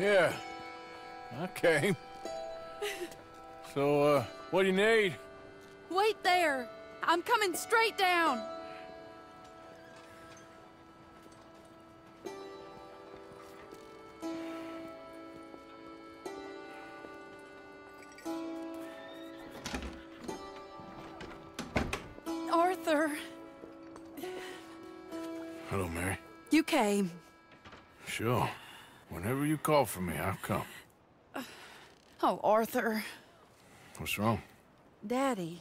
Yeah. Okay. So, what do you need? Wait there. I'm coming straight down. Arthur. Hello, Mary. You came. Sure. Whenever you call for me, I'll come. Oh, Arthur. What's wrong? Daddy.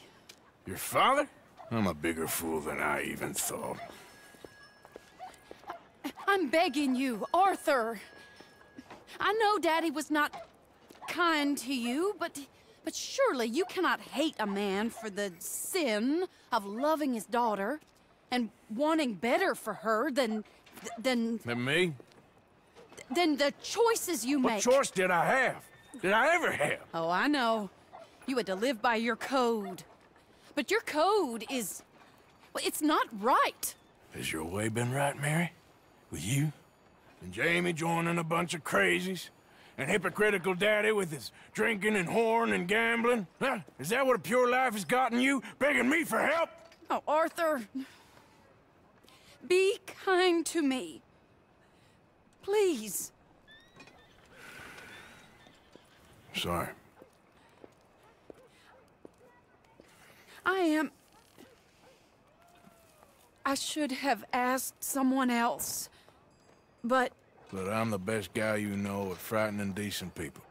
Your father? I'm a bigger fool than I even thought. I'm begging you, Arthur. I know Daddy was not kind to you, but surely you cannot hate a man for the sin of loving his daughter and wanting better for her than me? Than the choices you make. What choice did I have? Did I ever have? Oh, I know. You had to live by your code. But your code is... well, it's not right. Has your way been right, Mary? With you? And Jamie joining a bunch of crazies? And hypocritical Daddy with his drinking and whoring and gambling? Huh? Is that what a pure life has gotten you? Begging me for help? Oh, Arthur. Be kind to me. Please. Sorry. I should have asked someone else, but... But I'm the best guy you know at frightening decent people.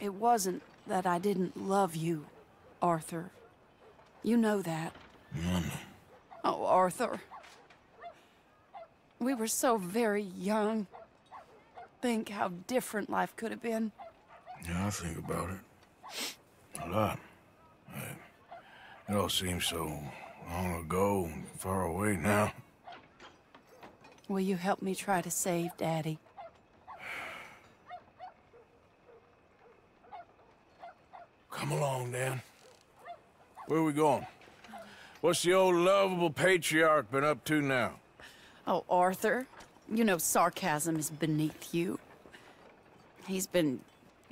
It wasn't that I didn't love you, Arthur. You know that. Mm-hmm. Oh, Arthur. We were so very young. Think how different life could have been. Yeah, I think about it. A lot. It all seems so long ago and far away now. Will you help me try to save Daddy? Come along, Dan. Where are we going? What's the old lovable patriarch been up to now? Oh, Arthur, you know sarcasm is beneath you. He's been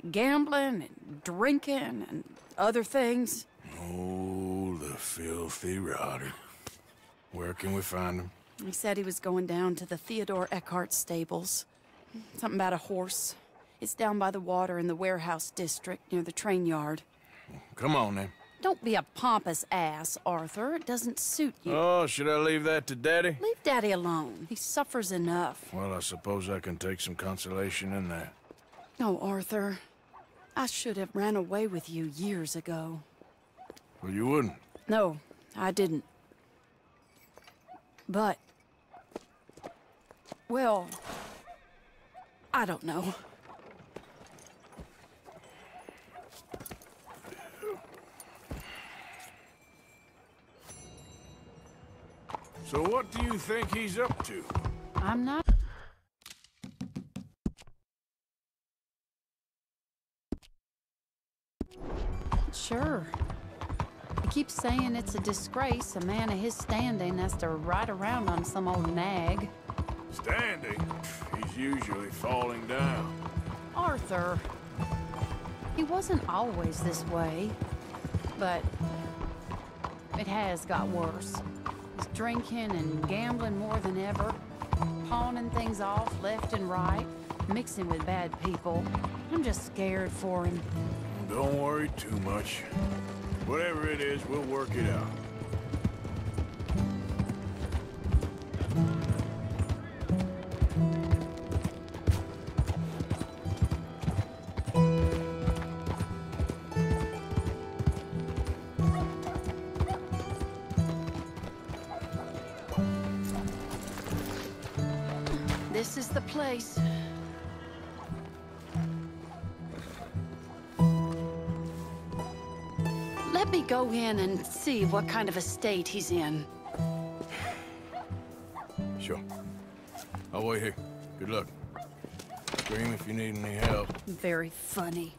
gambling and drinking and other things. Oh, the filthy rotter. Where can we find him? He said he was going down to the Theodore Eckhart stables. Something about a horse. It's down by the water in the warehouse district near the train yard. Come on, then. Don't be a pompous ass, Arthur. It doesn't suit you. Oh, should I leave that to Daddy? Leave Daddy alone. He suffers enough. Well, I suppose I can take some consolation in that. No, Arthur. I should have ran away with you years ago. Well, you wouldn't. No, I didn't. But... well... I don't know. So what do you think he's up to? I'm not... sure. He keeps saying it's a disgrace a man of his standing has to ride around on some old nag. Standing? He's usually falling down. Arthur. He wasn't always this way, but it has got worse. Drinking and gambling more than ever, pawning things off left and right, mixing with bad people. I'm just scared for him. Don't worry too much. Whatever it is, we'll work it out. Place. Let me go in and see what kind of a state he's in. Sure. I'll wait here. Good luck. Scream if you need any help. Very funny.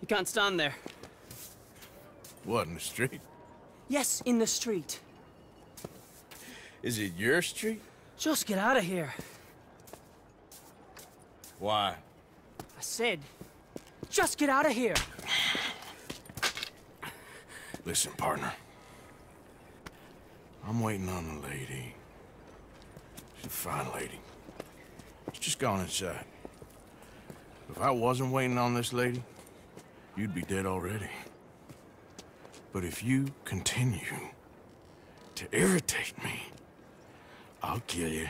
You can't stand there. What, in the street? Yes, in the street. Is it your street? Just get out of here. Why? I said, just get out of here. Listen, partner. I'm waiting on the lady. She's a fine lady. She's just gone inside. If I wasn't waiting on this lady, you'd be dead already. But if you continue to irritate me, I'll kill you.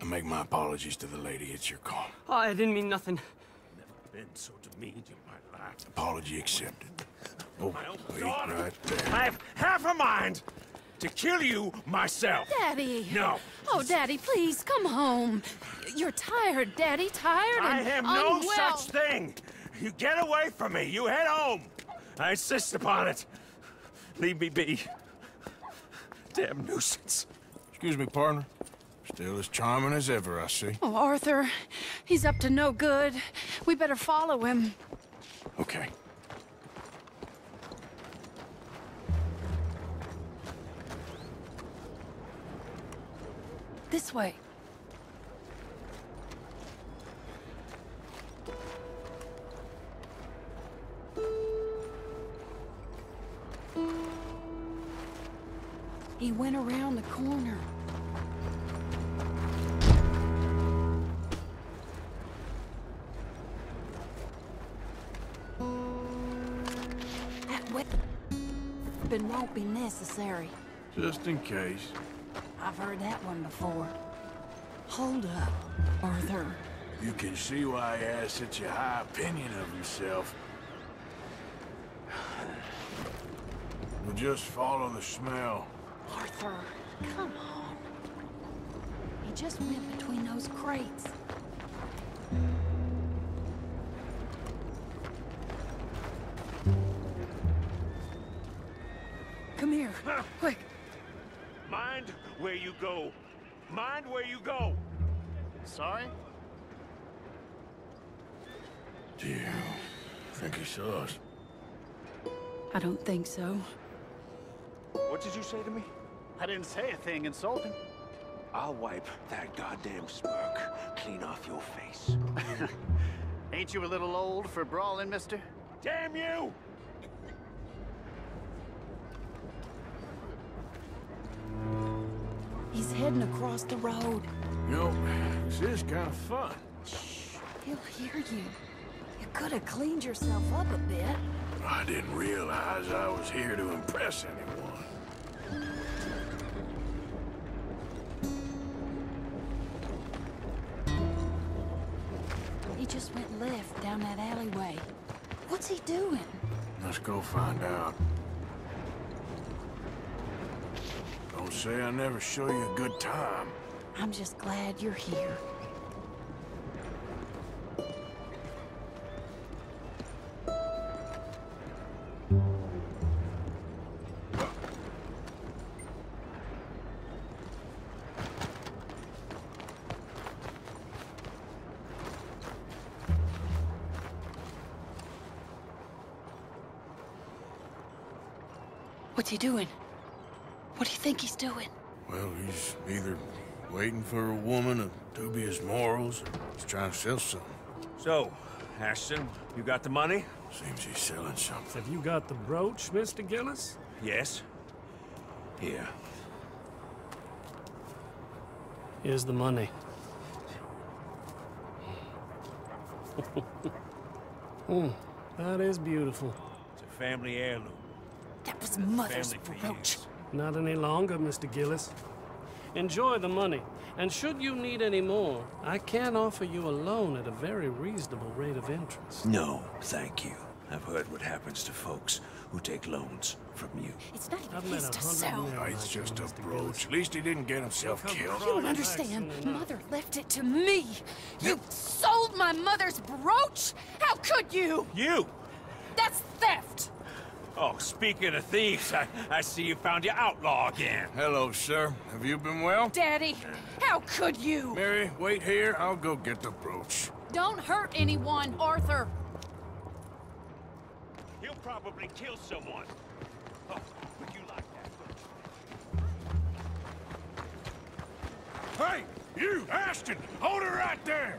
And make my apologies to the lady. It's your call. Oh, I didn't mean nothing. Never been so demeaned in my life. Apology accepted. Oh, wait right there. I have half a mind to kill you myself. Daddy. No. Oh, Daddy, please, come home. You're tired, Daddy, tired and I am unwell. No such thing. You get away from me. You head home. I insist upon it. Leave me be. Damn nuisance. Excuse me, partner. Still as charming as ever, I see. Oh, Arthur. He's up to no good. We better follow him. Okay. This way. He went around the corner. That weapon won't be necessary. Just in case. I've heard that one before. Hold up, Arthur. You can see why I have such a high opinion of yourself. We'll just follow the smell. Arthur, come on. He just went between those crates. Come here, quick. Mind where you go. Mind where you go. Sorry? Do you think he saw us? I don't think so. What did you say to me? I didn't say a thing insulting. I'll wipe that goddamn smirk clean off your face. Ain't you a little old for brawling, mister? Damn you! He's heading across the road. You know, this is kind of fun. Shh, he'll hear you. You could have cleaned yourself up a bit. I didn't realize I was here to impress anyone. He just went left down that alleyway. What's he doing? Let's go find out. Don't say I never show you a good time. I'm just glad you're here. What's he doing? What do you think he's doing? Well, he's either waiting for a woman of dubious morals or he's trying to sell something. So, Ashton, you got the money? Seems he's selling something. Have you got the brooch, Mr. Gillis? Yes. Here. Here's the money. That is beautiful. It's a family heirloom. That was Mother's brooch. Not any longer, Mr. Gillis. Enjoy the money. And should you need any more, I can offer you a loan at a very reasonable rate of interest. No, thank you. I've heard what happens to folks who take loans from you. It's not even his to sell. No, it's just a brooch. At least he didn't get himself killed. You don't understand. Mother left it to me. You sold my mother's brooch? How could you? You! That's theft! Oh, speaking of thieves, I see you found your outlaw again. Hello, sir. Have you been well? Daddy, how could you? Mary, wait here. I'll go get the brooch. Don't hurt anyone, Arthur. He'll probably kill someone. Oh. Hey, you, Ashton, hold her right there!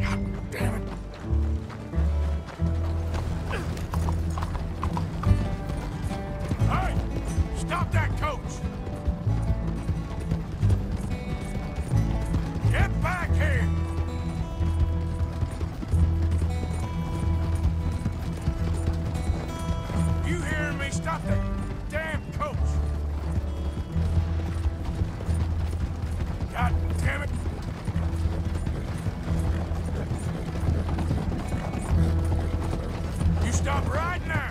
God damn it. Hey, stop that coach! Get back here! You hearing me? Stop that damn coach! God damn it! You stop right now!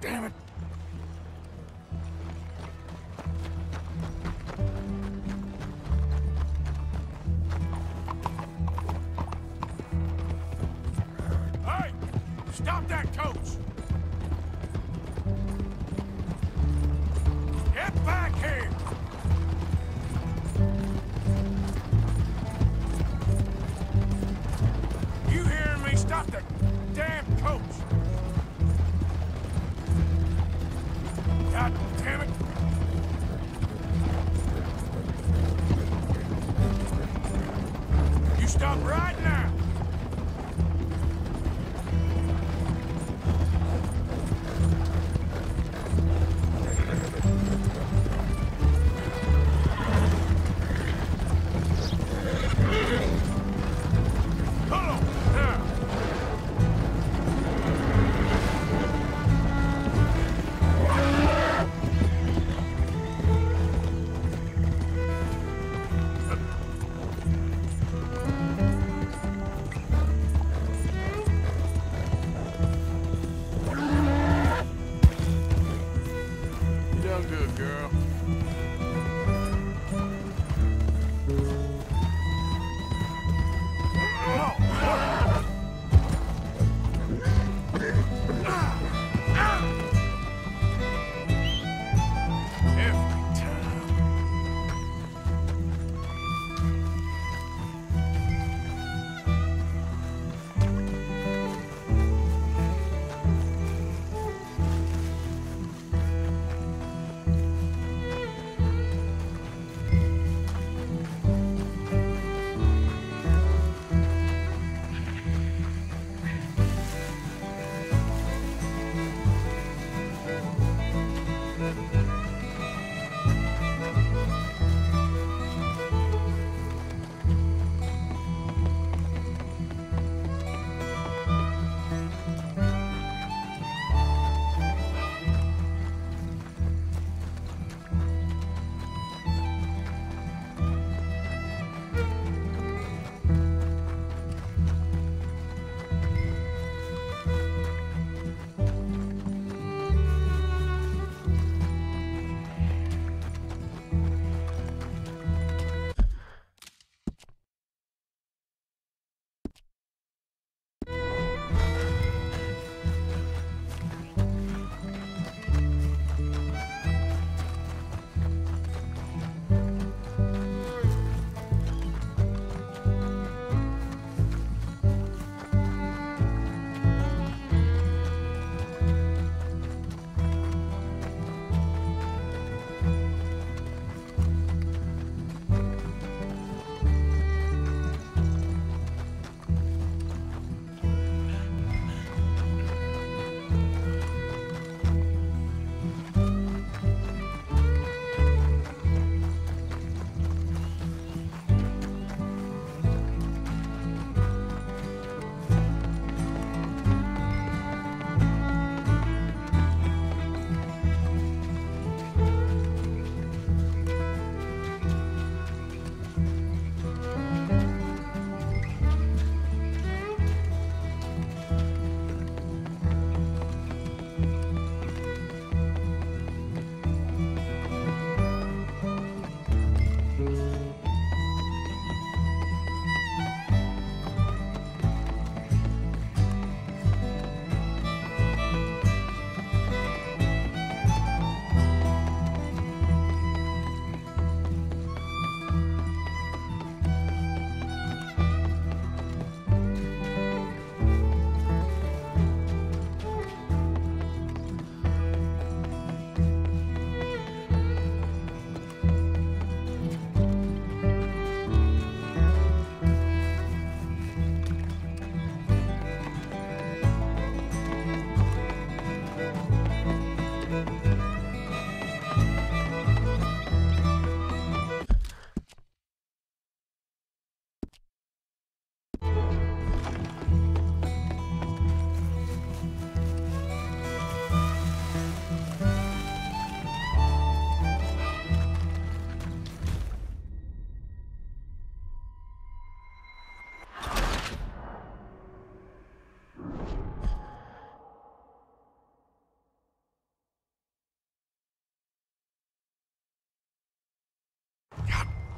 Damn it. Hey, stop that coach. Get back here. You hearing me? Stop that damn coach. God damn it! You stop right now!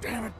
Damn it.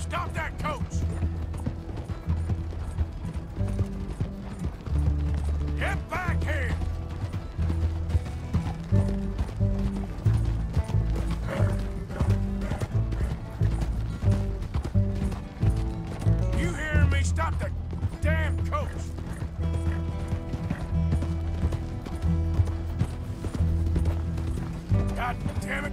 Stop that coach! Get back here! You hearing me? Stop the damn coach! God damn it!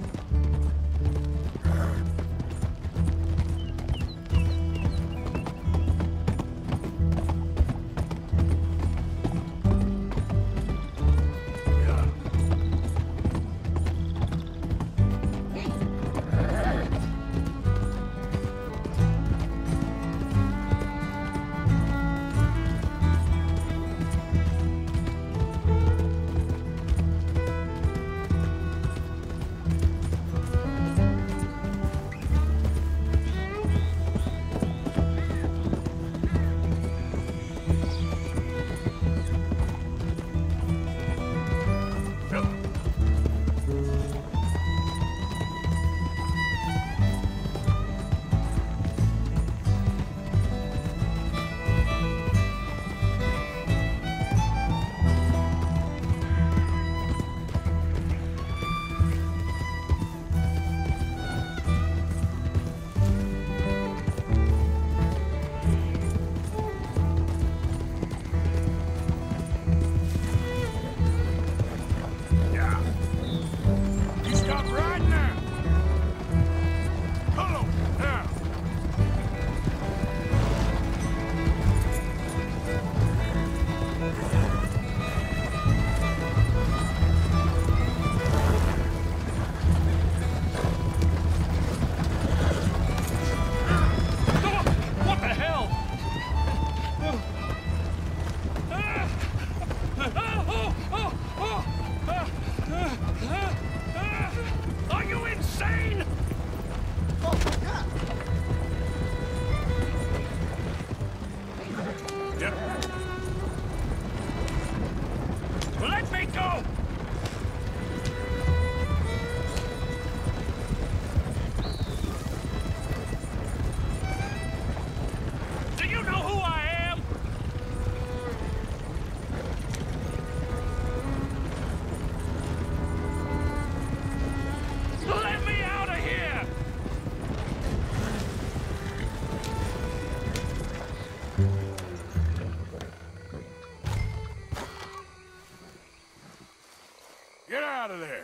Out of there.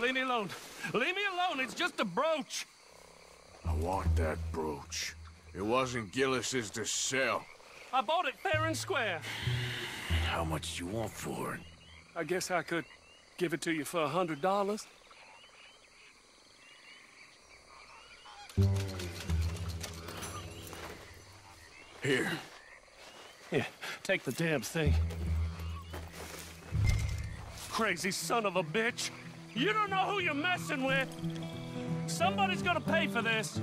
Leave me alone. Leave me alone. It's just a brooch. I want that brooch. It wasn't Gillis's to sell. I bought it fair and square. How much you want for it? I guess I could give it to you for $100. Here. Yeah, take the damn thing. crazy son of a bitch. You don't know who you're messing with. Somebody's gonna pay for this.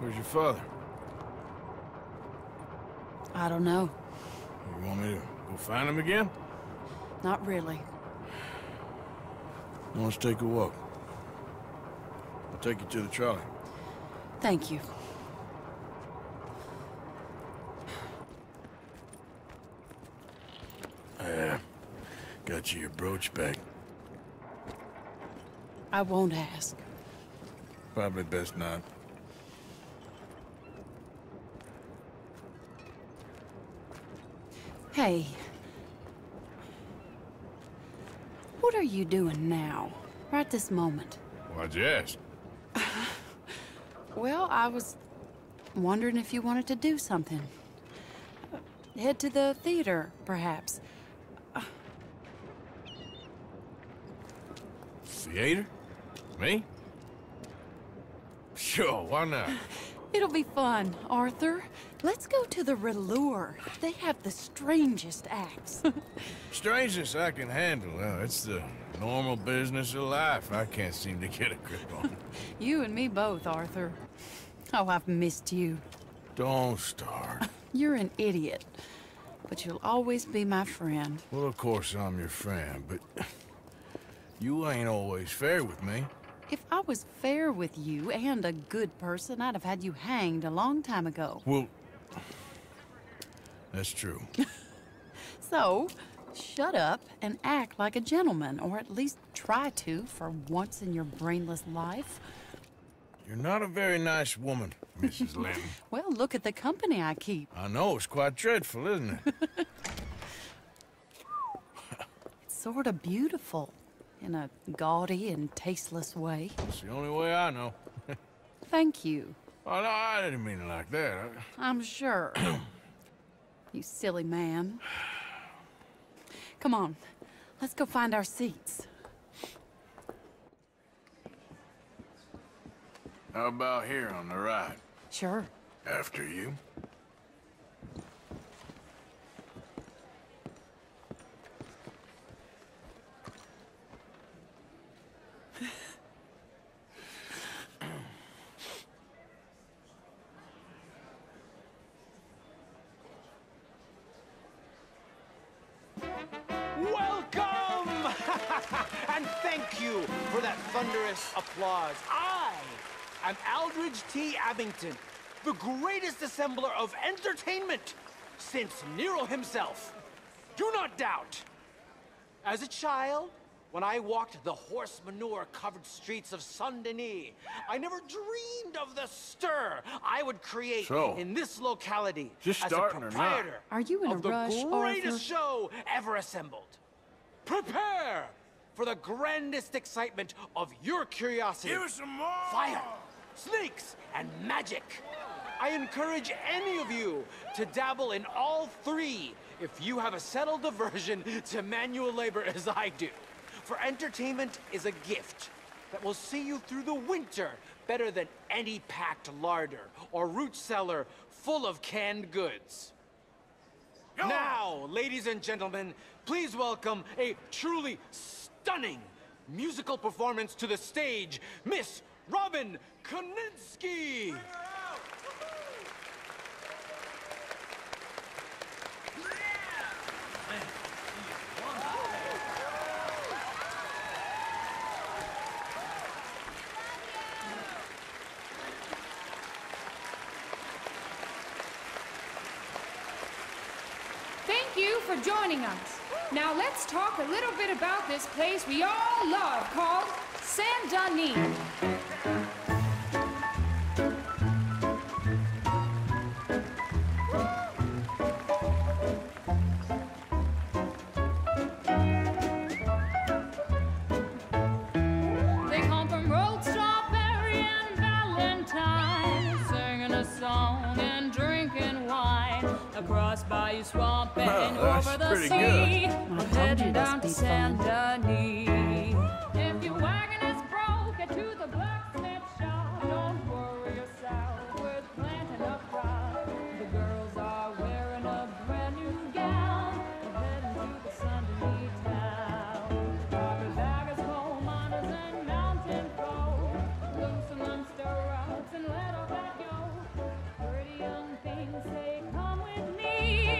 Where's your father? I don't know. You want me to go find him again? Not really. Now let's take a walk. I'll take you to the trolley. Thank you. Got you your brooch back. I won't ask. Probably best not. Hey, what are you doing now, right this moment? Why'd you ask? Well, I was wondering if you wanted to do something. Head to the theater, perhaps. Theater? Me? Sure, why not? It'll be fun, Arthur. Let's go to the Relure. They have the strangest acts. Strangest I can handle. Well, it's the normal business of life. I can't seem to get a grip on. You and me both, Arthur. Oh, I've missed you. Don't start. You're an idiot, but you'll always be my friend. Well, of course I'm your friend, but you ain't always fair with me. If I was fair with you and a good person, I'd have had you hanged a long time ago. Well, that's true. So, shut up and act like a gentleman, or at least try to for once in your brainless life. You're not a very nice woman, Mrs. Lynn. Well, look at the company I keep. I know, it's quite dreadful, isn't it? It's sort of beautiful. In a gaudy and tasteless way. It's the only way I know. Thank you. Oh, no, I didn't mean it like that. I'm sure. You silly man. Come on, let's go find our seats. How about here on the right? Sure. After you. And thank you for that thunderous applause. I am Aldridge T. Abington, the greatest assembler of entertainment since Nero himself. Do not doubt. As a child, when I walked the horse manure-covered streets of Saint-Denis, I never dreamed of the stir I would create in this locality as a proprietor of the greatest show ever assembled. Prepare for the grandest excitement of your curiosity. Here's some more! Fire, snakes, and magic. I encourage any of you to dabble in all three if you have a settled aversion to manual labor as I do. For entertainment is a gift that will see you through the winter better than any packed larder or root cellar full of canned goods. Now, ladies and gentlemen, please welcome a truly stunning musical performance to the stage, Miss Robin Koninski! For joining us. Now let's talk a little bit about this place we all love called Saint-Denis. across bayou swamp and over the sea. I'm heading down to Saint-Denis. If your wagon is broke, get to the blacksmith shop. Don't worry yourself with planting a crop. The girls are wearing a brand new gown. We're heading to the Saint-Denis town. Carpet baggers, coal miners, and mountain folk. Loosen them stirrups and let off that yoke. Pretty young things say, come with me.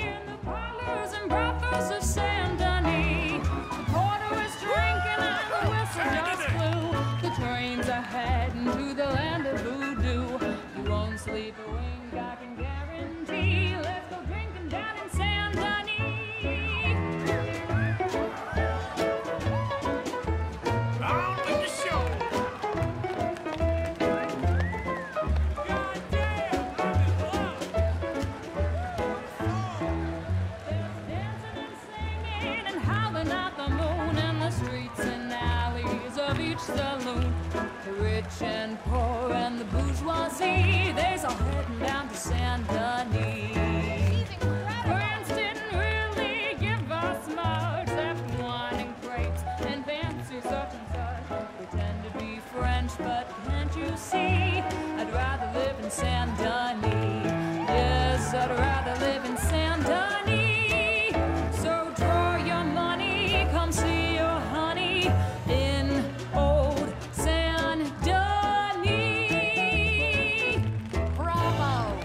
In the parlors and brothels of Saint-Denis, the porter is drinking and the whistle just blew. The trains are heading to the land of voodoo. You won't sleep a wink, I can guarantee. Let's go drinking down in Saint-Denis. On with the show. There's dancing and singing and howling at the moon in the streets and alleys of each saloon. The rich and poor and the bourgeoisie, they's all heading down to Saint-Denis. France didn't really give us much except wine and grapes and fancy such and such. Pretend to be French, but can't you see? I'd rather live in Saint-Denis. Yes, I'd rather live in Saint-Denis. So draw your money, come see your honey in old Saint-Denis. Bravo!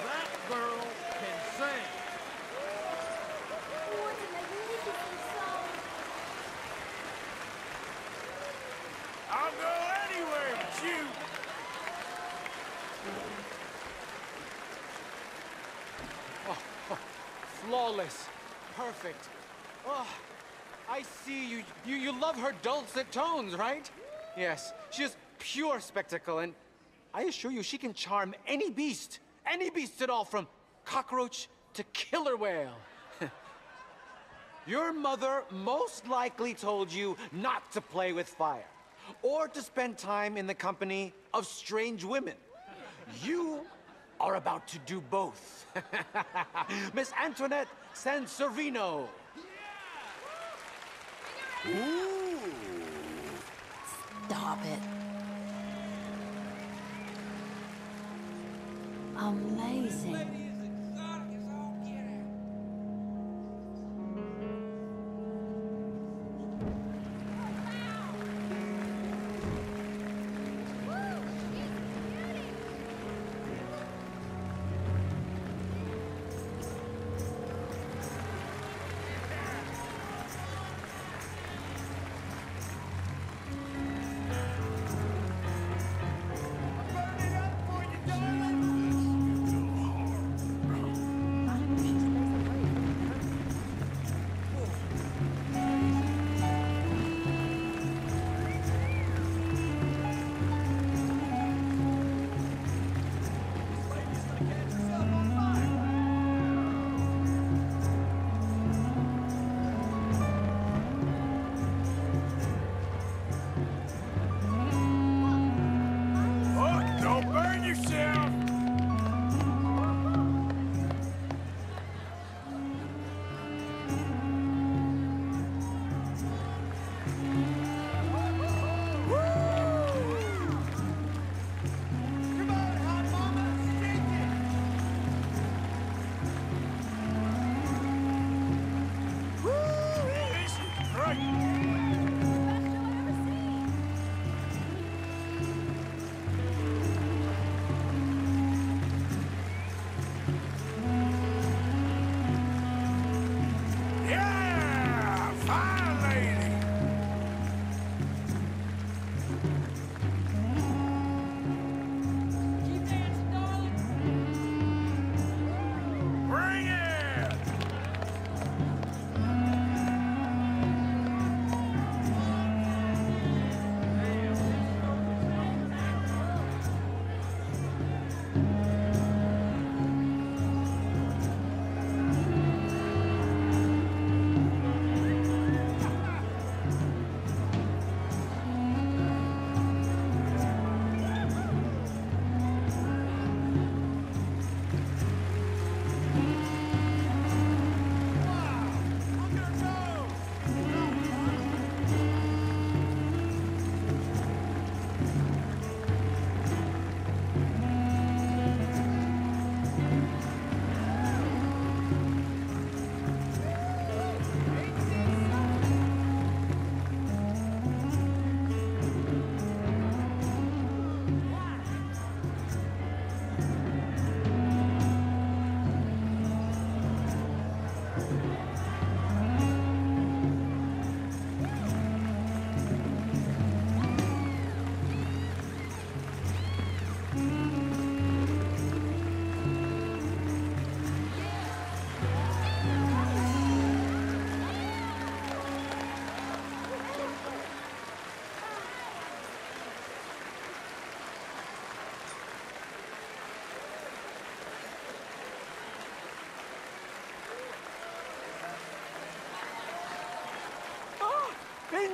That girl can sing. What a magnificent song. I'll go anywhere with you. Flawless. Perfect. Oh, I see you. You love her dulcet tones, right? Yes. She is pure spectacle, and I assure you she can charm any beast at all, from cockroach to killer whale. Your mother most likely told you not to play with fire or to spend time in the company of strange women. You are about to do both. Miss Antoinette Sansorino. Ooh. Stop it. Amazing.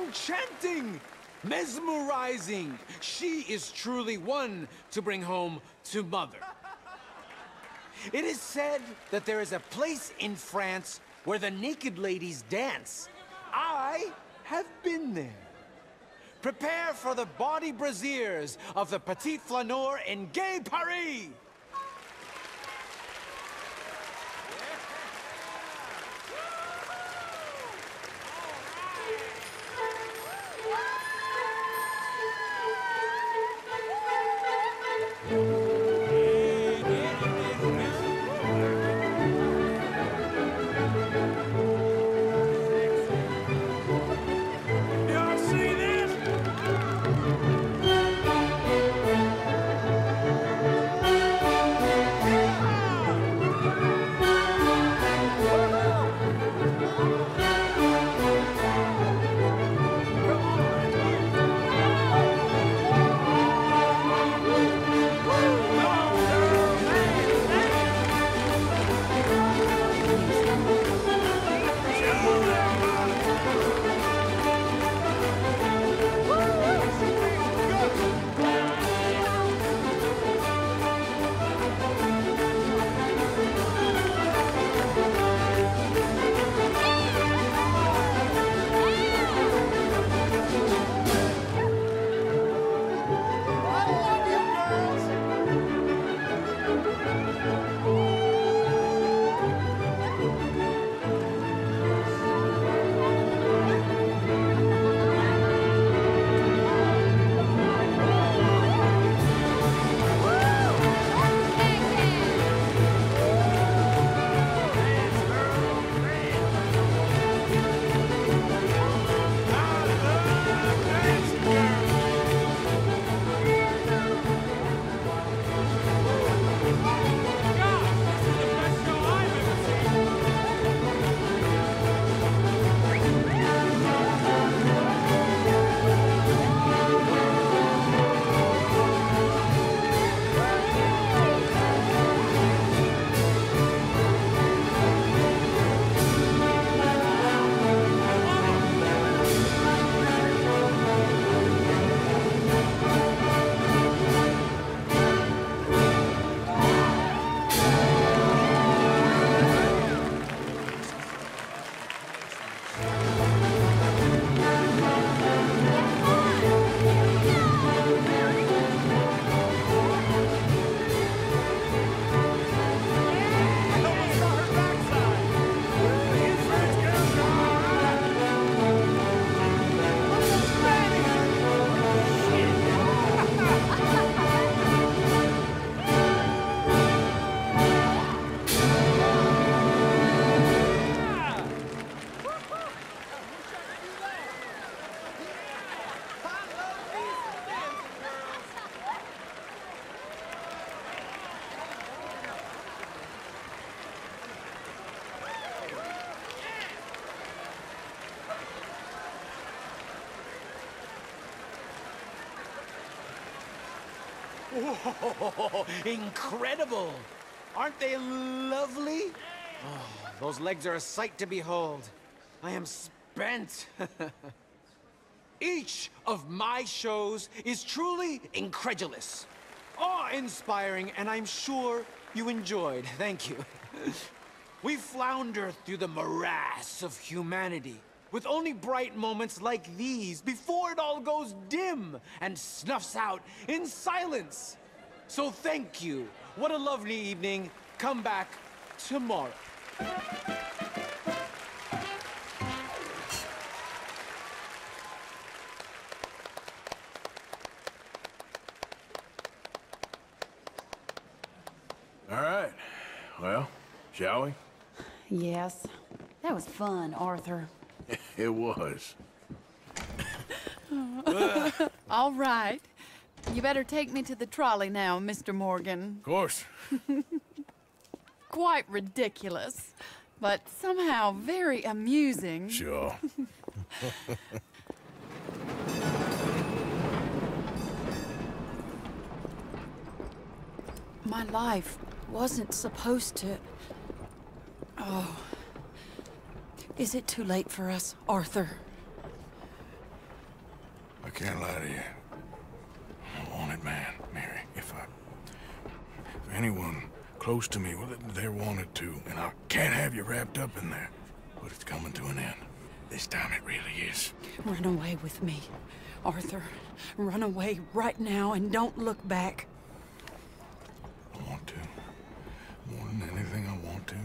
enchanting, mesmerizing. She is truly one to bring home to mother. It is said that there is a place in France where the naked ladies dance. I have been there. Prepare for the body brasiers of the Petit Flaneur in Gay Paris! Oh, incredible! Aren't they lovely? Oh, those legs are a sight to behold. I am spent. Each of my shows is truly incredulous, awe-inspiring, and I'm sure you enjoyed. Thank you. We flounder through the morass of humanity, with only bright moments like these before it all goes dim and snuffs out in silence. So thank you. What a lovely evening. Come back tomorrow. All right. Well, shall we? Yes. That was fun, Arthur. It was. All right. You better take me to the trolley now, Mr. Morgan. Of course. Quite ridiculous, but somehow very amusing. Sure. My life wasn't supposed to... Oh. Is it too late for us, Arthur? Can't lie to you. I'm a wanted man, Mary. If anyone close to me, well, they're wanted too, and I can't have you wrapped up in there. But it's coming to an end. This time it really is. Run away with me, Arthur. Run away right now and don't look back. I want to. More than anything, I want to.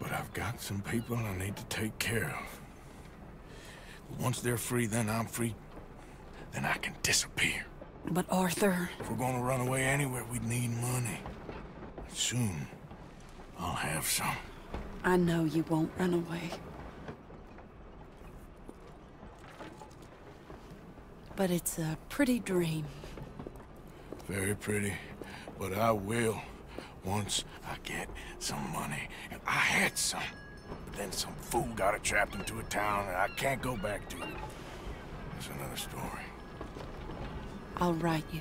But I've got some people I need to take care of. Once they're free, then I'm free. Then I can disappear. But Arthur... If we're gonna run away anywhere, we'd need money. Soon, I'll have some. I know you won't run away. But it's a pretty dream. Very pretty. But I will. Once I get some money. And I had some. But then some fool got it trapped into a town and I can't go back to it. That's another story. I'll write you.